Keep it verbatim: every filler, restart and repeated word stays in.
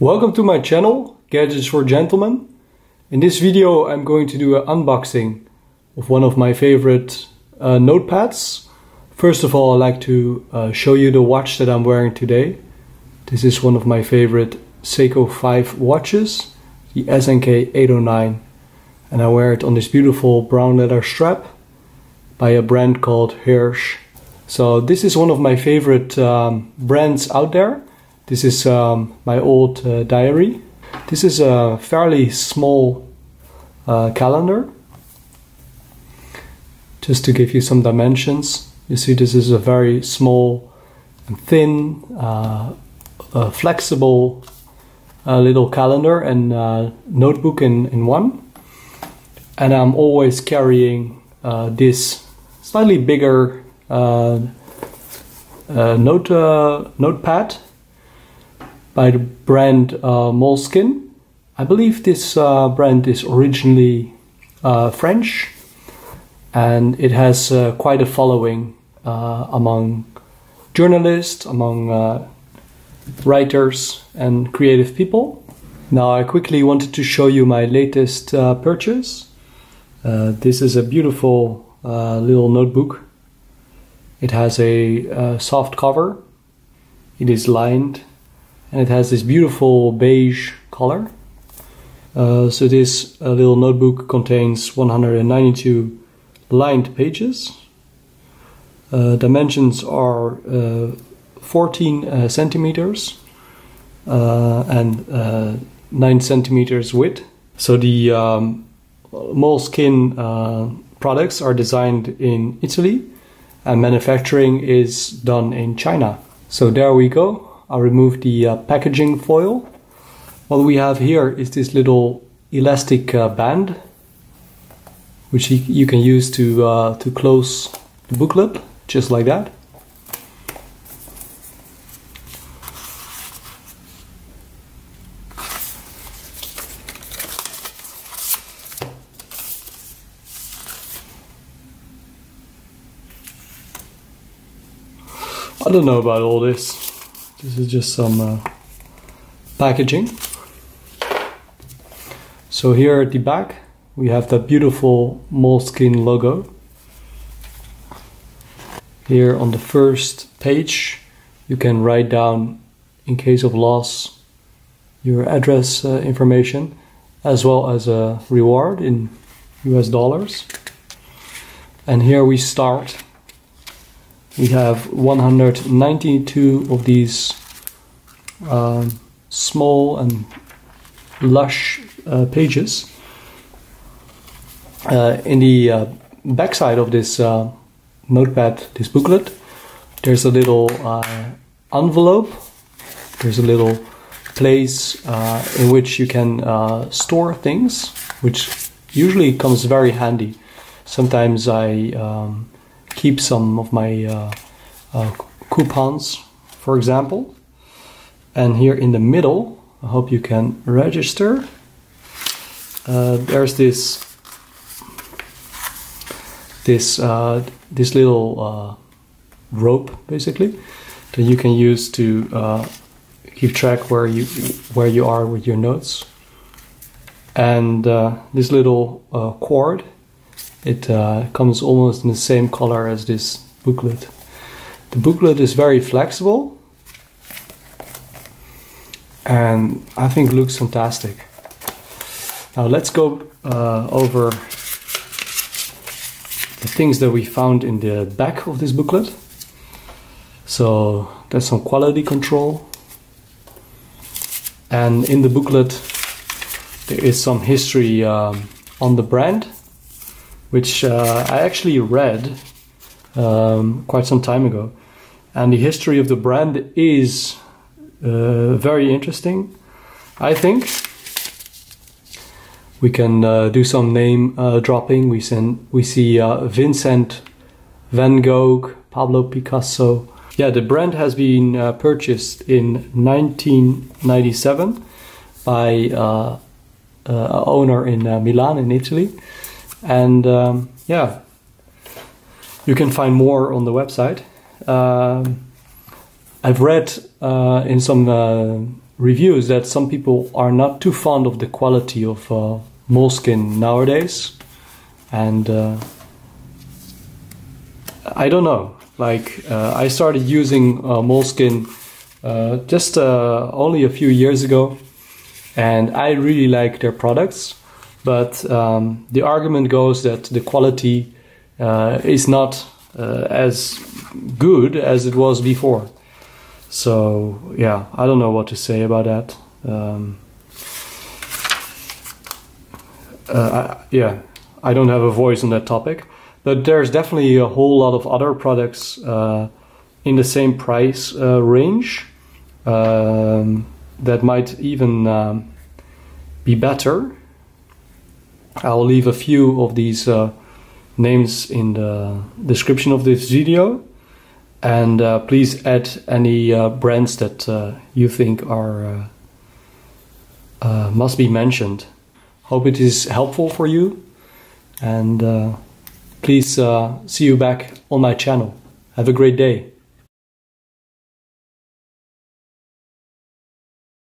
Welcome to my channel, Gadgets for Gentlemen. In this video I'm going to do an unboxing of one of my favorite uh, notepads. First of all, I'd like to uh, show you the watch that I'm wearing today. This is one of my favorite Seiko five watches, the S N K eight oh nine. And I wear it on this beautiful brown leather strap by a brand called Hirsch. So this is one of my favorite um, brands out there. This is um, my old uh, diary. This is a fairly small uh, calendar. Just to give you some dimensions, you see this is a very small and thin, uh, uh, flexible uh, little calendar and uh, notebook in, in one. And I'm always carrying uh, this slightly bigger uh, uh, note, uh, notepad by the brand uh, Moleskine. I believe this uh, brand is originally uh, French, and it has uh, quite a following uh, among journalists, among uh, writers and creative people. Now I quickly wanted to show you my latest uh, purchase. Uh, this is a beautiful uh, little notebook. It has a uh, soft cover, it is lined, and it has this beautiful beige color. Uh, so this uh, little notebook contains one hundred ninety-two lined pages. Uh, dimensions are uh, fourteen uh, centimeters uh, and uh, nine centimeters width. So the um, Moleskine uh, products are designed in Italy, and manufacturing is done in China. So there we go. I'll remove the uh, packaging foil. What we have here is this little elastic uh, band, which you can use to, uh, to close the booklet, just like that. I don't know about all this. This is just some uh, packaging. So here at the back we have that beautiful Moleskine logo. Here on the first page you can write down, in case of loss, your address uh, information, as well as a reward in U S dollars. And here we start. We have one hundred ninety-two of these uh, small and lush uh, pages. Uh, in the uh, backside of this uh, notepad, this booklet, there's a little uh, envelope. There's a little place uh, in which you can uh, store things, which usually comes very handy. Sometimes I um, keep some of my uh, uh, coupons, for example. And here in the middle, I hope you can register, uh, there's this this uh, this little uh, rope, basically, that you can use to uh, keep track where you where you are with your notes. And uh, this little uh, cord, it uh, comes almost in the same color as this booklet. The booklet is very flexible, and I think looks fantastic. Now let's go uh, over the things that we found in the back of this booklet. So there's some quality control, and in the booklet there is some history um, on the brand, which uh, I actually read um, quite some time ago. And the history of the brand is uh, very interesting, I think. We can uh, do some name uh, dropping. We, send, we see uh, Vincent Van Gogh, Pablo Picasso. Yeah, the brand has been uh, purchased in nineteen ninety-seven by uh, uh, an owner in uh, Milan in Italy. And um, yeah, you can find more on the website. Um, I've read uh, in some uh, reviews that some people are not too fond of the quality of uh, Moleskine nowadays, and uh, I don't know, like uh, I started using uh, Moleskine uh, just uh, only a few years ago, and I really like their products, but um, the argument goes that the quality uh, is not uh, as good as it was before. So yeah, I don't know what to say about that. Um, uh, I, yeah, I don't have a voice on that topic, but there's definitely a whole lot of other products uh, in the same price uh, range um, that might even um, be better. I'll leave a few of these uh, names in the description of this video. And uh, please add any uh, brands that uh, you think are uh, uh, must be mentioned. Hope it is helpful for you, and uh, please uh, see you back on my channel. Have a great day.